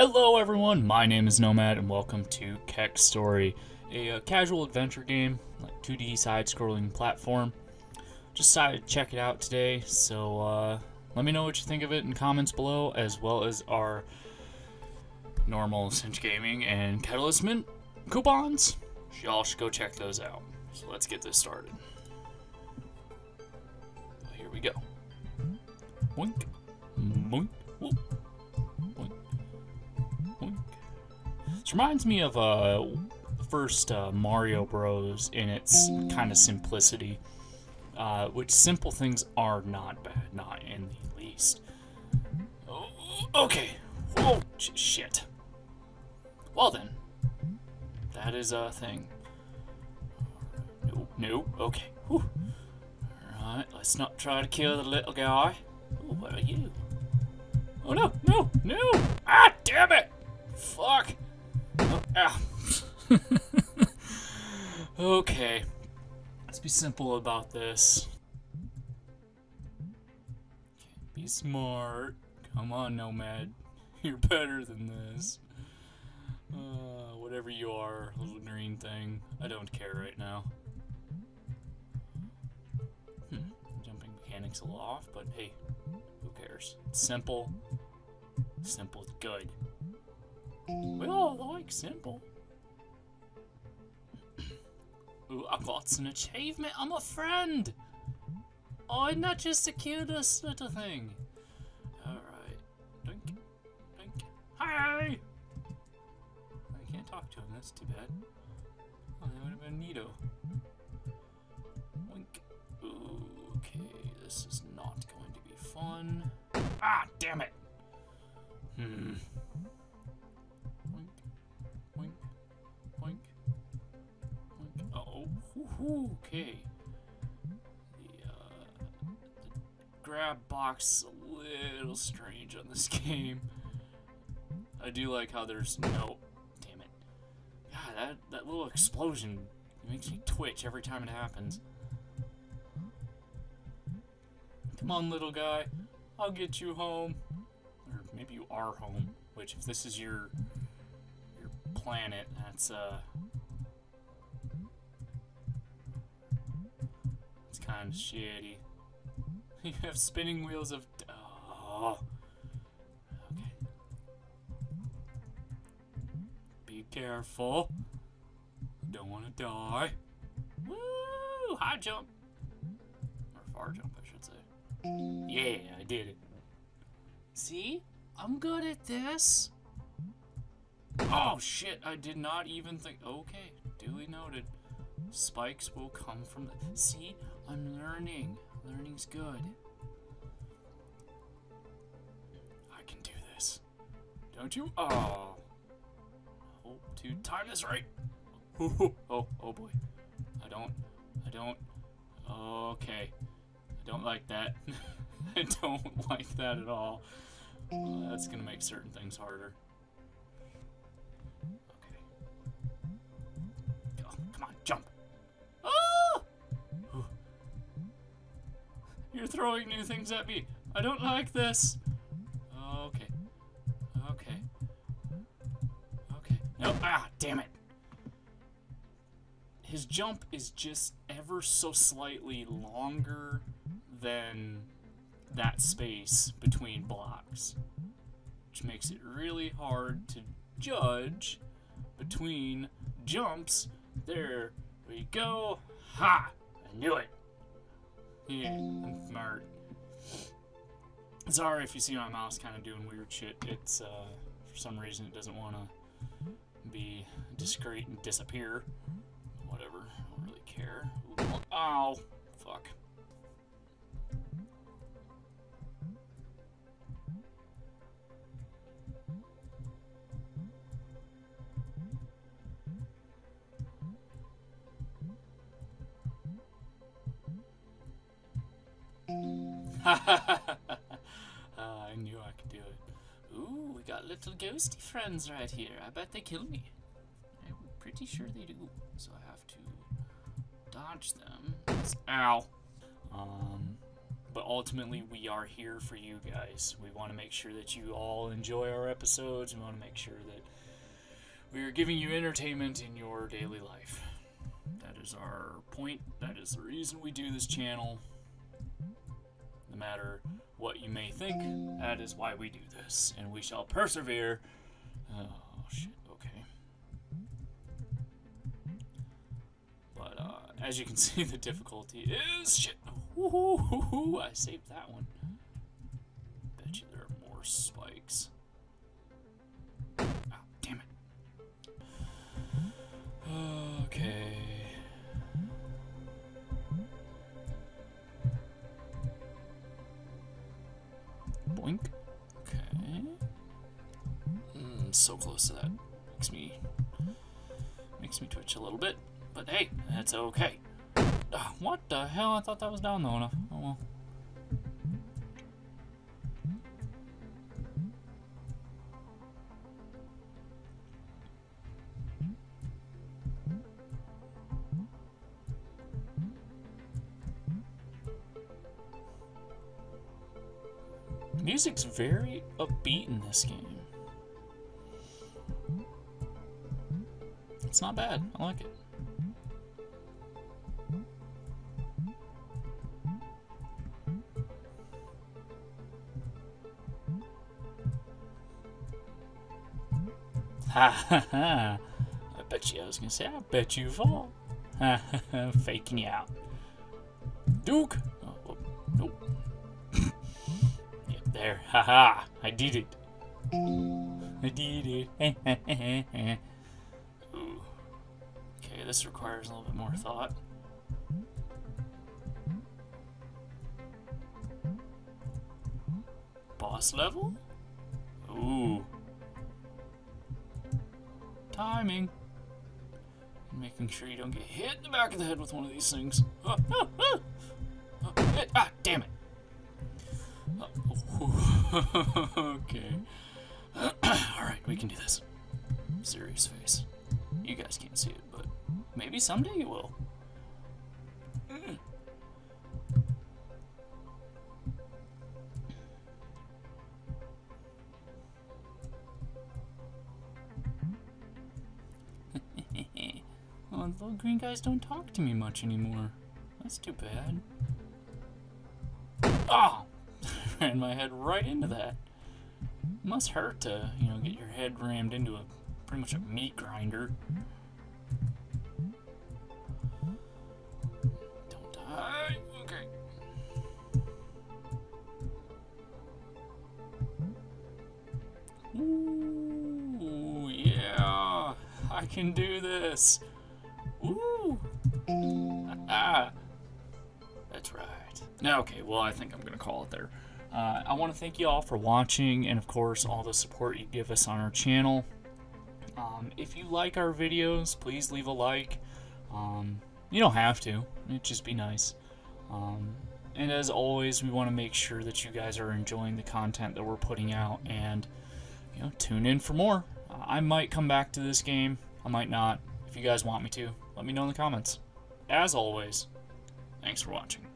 Hello everyone, my name is Nomad and welcome to KEK Story, a casual adventure game, like 2D side-scrolling platform. Just decided to check it out today, so let me know what you think of it in comments below, as well as our normal Cinch Gaming and Catalyst Mint coupons. Y'all should go check those out. So let's get this started. So here we go. Boink, boink, whoop. Which reminds me of first Mario Bros. In its kind of simplicity, which simple things are not bad, not in the least. Oh, okay. Oh shit. Well then, that is a thing. Nope. Nope. Okay. All right. Let's not try to kill the little guy. Ooh, what are you? Oh no! No! No! Ah! Damn it! Fuck! Ah. Okay, let's be simple about this. Be smart. Come on, Nomad. You're better than this. Whatever you are, little green thing. I don't care right now. Jumping mechanics a little off, but hey, who cares? It's simple. Simple is good. We all like simple. Ooh, I got an achievement. I'm a friend. I'm not just the cutest little thing. Alright. Doink. Doink. Hi! I can't talk to him. That's too bad. Oh, that would have been neato. Doink. Ooh, okay. This is not going to be fun. Ah, damn it. Okay, the grab box is a little strange on this game. I do like how there's no... Damn it. God, that little explosion makes me twitch every time it happens. Come on, little guy. I'll get you home. Or maybe you are home, which if this is your planet, that's... kind of shitty. You have spinning wheels of... Oh. Okay. Be careful. Don't want to die. Woo! High jump. Or far jump, I should say. Yeah, I did it. See? I'm good at this. Oh, shit. I did not even think... Okay. Duly noted. Spikes will come from the... See? I'm learning. Learning's good. I can do this. Don't you? Oh. Hope to time this right. Oh, oh boy. I don't. Okay. I don't like that. I don't like that at all. That's going to make certain things harder. Okay. Oh, come on, jump. You're throwing new things at me. I don't like this. Okay. Okay. Okay. No. Ah, damn it. His jump is just ever so slightly longer than that space between blocks, which makes it really hard to judge between jumps. There we go. Ha! I knew it. Yeah, I'm smart. Sorry if you see my mouse kind of doing weird shit. It's, for some reason, it doesn't want to be discreet and disappear. Whatever. I don't really care. Ow. Fuck. I knew I could do it. Ooh, we got little ghosty friends right here. I bet they kill me. I'm pretty sure they do. So I have to dodge them. Ow. but ultimately we are here for you guys. We want to make sure that you all enjoy our episodes. We want to make sure that we are giving you entertainment in your daily life. That is our point. That is the reason we do this channel. No matter what you may think, that is why we do this, and we shall persevere. Oh, shit, okay. But, as you can see, the difficulty is... Shit! Woohoo! I saved that one. Bet you there are more spikes. Oh, damn it. Okay. Boink. Okay. So close to that. Makes me twitch a little bit. But hey, that's okay. What the hell? I thought that was down low enough. Oh well. The music's very upbeat in this game. It's not bad. I like it. I bet you, I was gonna say, I bet you fall. Faking you out. Duke! Oh, oh, nope. Yep, there. Haha, I did it. I did it. Ooh. Okay, this requires a little bit more thought. Boss level? Ooh. Timing. Making sure you don't get hit in the back of the head with one of these things. Ah, damn it. Okay. Alright, we can do this. Serious face. You guys can't see it, but maybe someday you will. Little green guys don't talk to me much anymore. That's too bad. Oh! Ran my head right into that. Must hurt to, you know, get your head rammed into a pretty much a meat grinder. Don't die. Okay. Ooh, yeah! I can do this! Ooh! Ah! That's right. Okay, well, I think I'm going to call it there. I want to thank you all for watching and, of course, all the support you give us on our channel. If you like our videos, please leave a like. You don't have to. It'd just be nice. And as always, we want to make sure that you guys are enjoying the content that we're putting out and, you know, tune in for more. I might come back to this game. I might not. If you guys want me to, let me know in the comments. As always, thanks for watching.